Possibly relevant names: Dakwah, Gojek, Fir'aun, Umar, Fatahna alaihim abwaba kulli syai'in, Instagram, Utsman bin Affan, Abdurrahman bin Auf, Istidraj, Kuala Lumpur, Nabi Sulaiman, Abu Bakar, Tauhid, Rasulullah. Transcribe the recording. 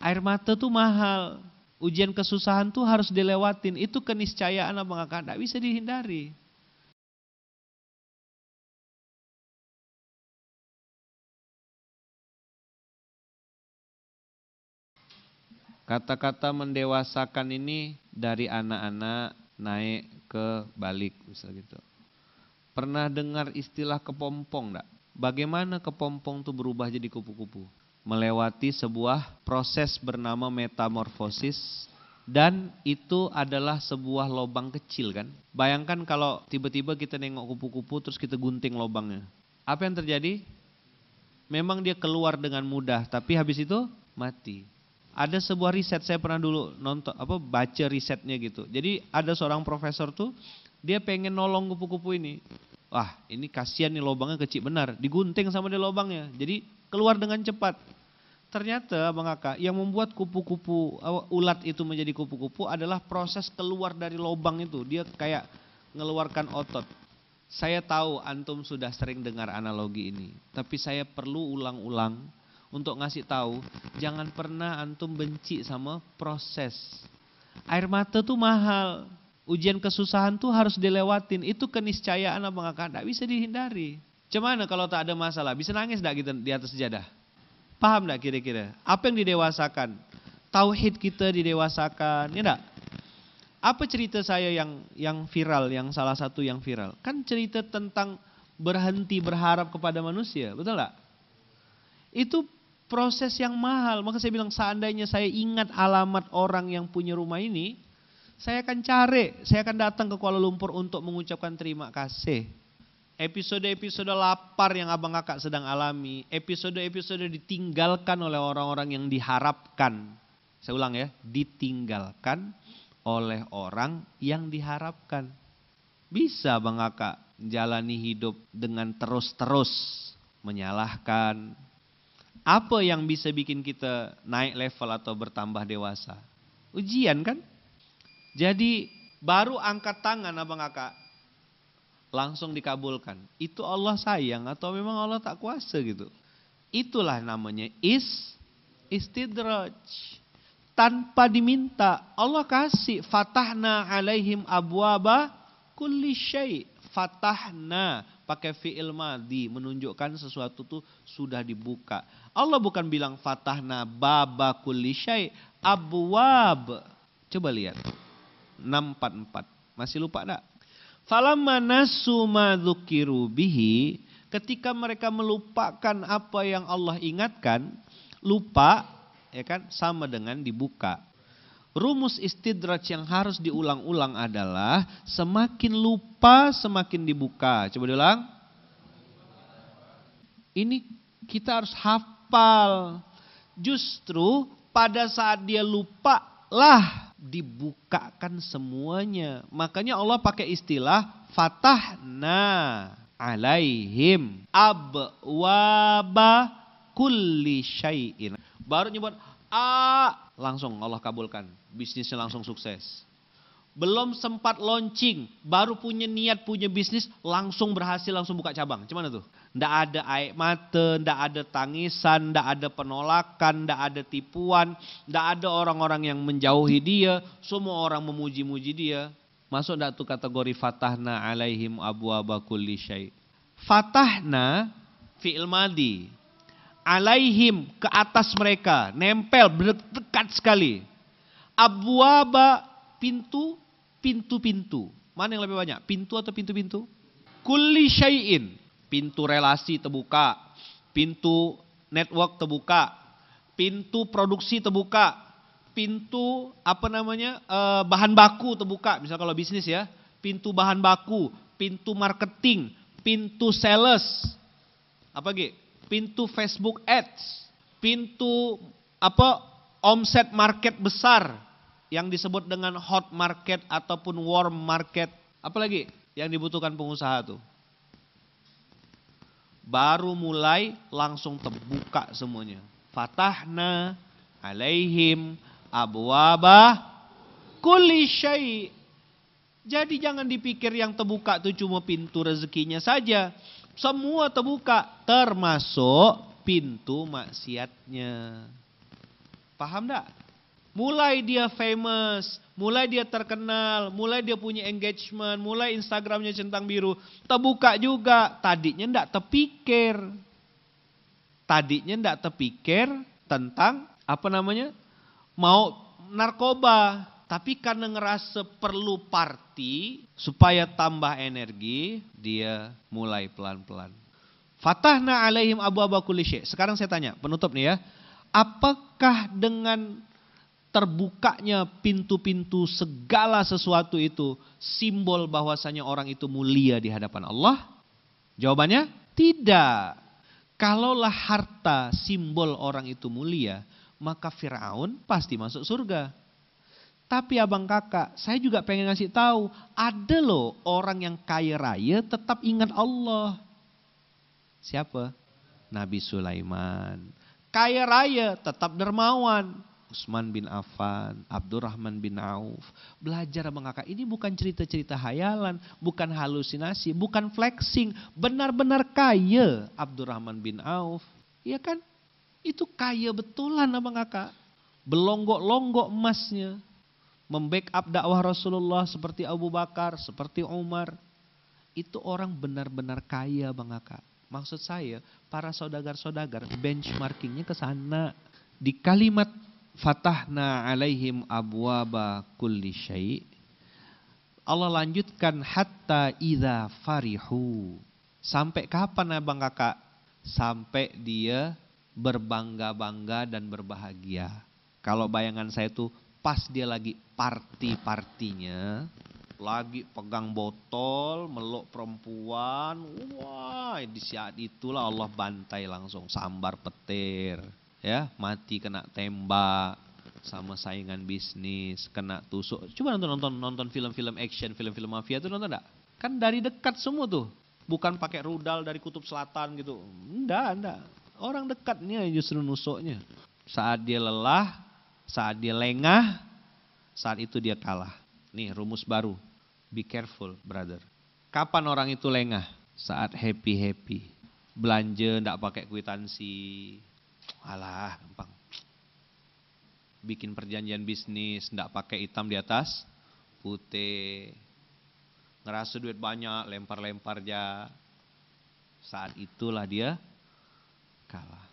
Air mata tuh mahal. Ujian kesusahan tuh harus dilewatin. Itu keniscayaan abang kakak, tidak bisa dihindari. Kata-kata mendewasakan ini dari anak-anak naik ke balik, misalnya gitu. Pernah dengar istilah kepompong enggak? Bagaimana kepompong itu berubah jadi kupu-kupu? Melewati sebuah proses bernama metamorfosis, dan itu adalah sebuah lubang kecil kan? Bayangkan kalau tiba-tiba kita nengok kupu-kupu terus kita gunting lubangnya. Apa yang terjadi? Memang dia keluar dengan mudah, tapi habis itu mati. Ada sebuah riset, saya pernah dulu nonton baca risetnya gitu. Jadi ada seorang profesor tuh, dia pengen nolong kupu-kupu ini. Wah, ini kasihan nih lubangnya kecil benar, digunting sama dia lubangnya. Jadi keluar dengan cepat. Ternyata Bang Aka, yang membuat kupu-kupu ulat itu menjadi kupu-kupu adalah proses keluar dari lubang itu. Dia kayak ngeluarkan otot. Saya tahu antum sudah sering dengar analogi ini, tapi saya perlu ulang-ulang untuk ngasih tahu, jangan pernah antum benci sama proses. Air mata tuh mahal, ujian kesusahan tuh harus dilewatin. Itu keniscayaan abang kakak, tidak bisa dihindari. Cuman kalau tak ada masalah, bisa nangis tidak kita di atas sejadah? Paham tidak kira-kira? Apa yang didewasakan? Tauhid kita didewasakan, ya enggak? Apa cerita saya yang viral, yang salah satu yang viral? Kan cerita tentang berhenti berharap kepada manusia, betul tidak? Itu proses yang mahal. Maka saya bilang seandainya saya ingat alamat orang yang punya rumah ini, saya akan cari, saya akan datang ke Kuala Lumpur untuk mengucapkan terima kasih. Episode-episode lapar yang abang kakak sedang alami, episode-episode ditinggalkan oleh orang-orang yang diharapkan. Saya ulang ya, ditinggalkan oleh orang yang diharapkan. Bisa abang kakak jalani hidup dengan terus-terus menyalahkan. Apa yang bisa bikin kita naik level atau bertambah dewasa? Ujian kan? Jadi baru angkat tangan abang kakak, langsung dikabulkan. Itu Allah sayang atau memang Allah tak kuasa gitu. Itulah namanya Istidraj. Tanpa diminta Allah kasih. Fatahna alaihim abwaba kulli syai'. Fatahna pakai fi'il madhi menunjukkan sesuatu tuh sudah dibuka. Allah bukan bilang fatahna baba kulli syai' abwab. Coba lihat 644. Masih lupa enggak? Falamma nasu ma dzukiru bihi, ketika mereka melupakan apa yang Allah ingatkan, lupa ya kan sama dengan dibuka. Rumus istidraj yang harus diulang-ulang adalah semakin lupa semakin dibuka. Coba diulang. Ini kita harus hafal. Justru pada saat dia lupa lah dibukakan semuanya. Makanya Allah pakai istilah fatahna alaihim abwaba kulli syai'in. Baru nyebut langsung Allah kabulkan. Bisnisnya langsung sukses. Belum sempat launching, baru punya niat, punya bisnis, langsung berhasil, langsung buka cabang. Cuman itu? Ndak ada air mata, ndak ada tangisan, ndak ada penolakan, ndak ada tipuan, ndak ada orang-orang yang menjauhi dia, semua orang memuji-muji dia. Masuk ndak tuh kategori fatahna alaihim abwaba kulli syai'. Fatahna fi'il madhi. Alaihim ke atas mereka, nempel dekat sekali. Abwaba pintu-pintu. Mana yang lebih banyak? Pintu atau pintu-pintu? Kulli syai'in. Pintu relasi terbuka, pintu network terbuka, pintu produksi terbuka, pintu bahan baku terbuka. Misal kalau bisnis ya, pintu bahan baku, pintu marketing, pintu sales. Apa lagi? Pintu Facebook ads, pintu omset market besar yang disebut dengan hot market ataupun warm market. Apalagi yang dibutuhkan pengusaha tuh. Baru mulai langsung terbuka semuanya. Fatahna alaihim abwaba kulli syai'. Jadi jangan dipikir yang terbuka itu cuma pintu rezekinya saja. Semua terbuka termasuk pintu maksiatnya. Paham enggak? Mulai dia famous, mulai dia terkenal, mulai dia punya engagement, mulai Instagramnya centang biru, terbuka juga. Tadinya enggak terpikir. Tadinya enggak terpikir tentang mau narkoba, tapi karena ngerasa perlu party supaya tambah energi, dia mulai pelan-pelan. Fatahna alaihim abwaba kulli syai'. Sekarang saya tanya, penutup nih ya. Apakah dengan terbukanya pintu-pintu segala sesuatu itu simbol bahwasanya orang itu mulia di hadapan Allah? Jawabannya tidak. Kalaulah harta simbol orang itu mulia, maka Fir'aun pasti masuk surga. Tapi abang kakak, saya juga pengen ngasih tahu, ada loh orang yang kaya raya tetap ingat Allah. Siapa? Nabi Sulaiman. Kaya raya tetap dermawan. Utsman bin Affan, Abdurrahman bin Auf. Belajar abang kakak, ini bukan cerita-cerita hayalan, bukan halusinasi, bukan flexing. Benar-benar kaya Abdurrahman bin Auf. Iya kan? Itu kaya betulan abang kakak. Belonggok-longgok emasnya. Membackup dakwah Rasulullah seperti Abu Bakar, seperti Umar. Itu orang benar-benar kaya abang kakak. Maksud saya, para saudagar-saudagar benchmarkingnya ke sana. Di kalimat Fatahna alaihim abwaba kulli syai', Allah lanjutkan hatta idza farihu. Sampai kapan abang kakak? Sampai dia berbangga-bangga dan berbahagia. Kalau bayangan saya tuh pas dia lagi party-partinya, lagi pegang botol, meluk perempuan, wah, di saat itulah Allah bantai langsung, sambar petir, ya, mati kena tembak sama saingan bisnis, kena tusuk. Coba nonton film-film action, film-film mafia tuh nonton enggak? Kan dari dekat semua tuh. Bukan pakai rudal dari kutub selatan gitu. Enggak. Orang dekatnya justru nusuknya. Saat dia lelah, saat dia lengah, saat itu dia kalah. Nih rumus baru. Be careful, brother. Kapan orang itu lengah? Saat happy-happy. Belanja enggak pakai kwitansi. Alah, gampang. Bikin perjanjian bisnis enggak pakai hitam di atas putih. Ngerasa duit banyak, lempar-lempar aja. Saat itulah dia kalah.